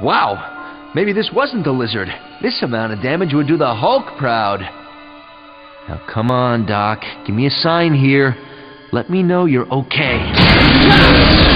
Wow, maybe this wasn't the lizard. This amount of damage would do the Hulk proud. Now come on, Doc, give me a sign here. Let me know you're okay.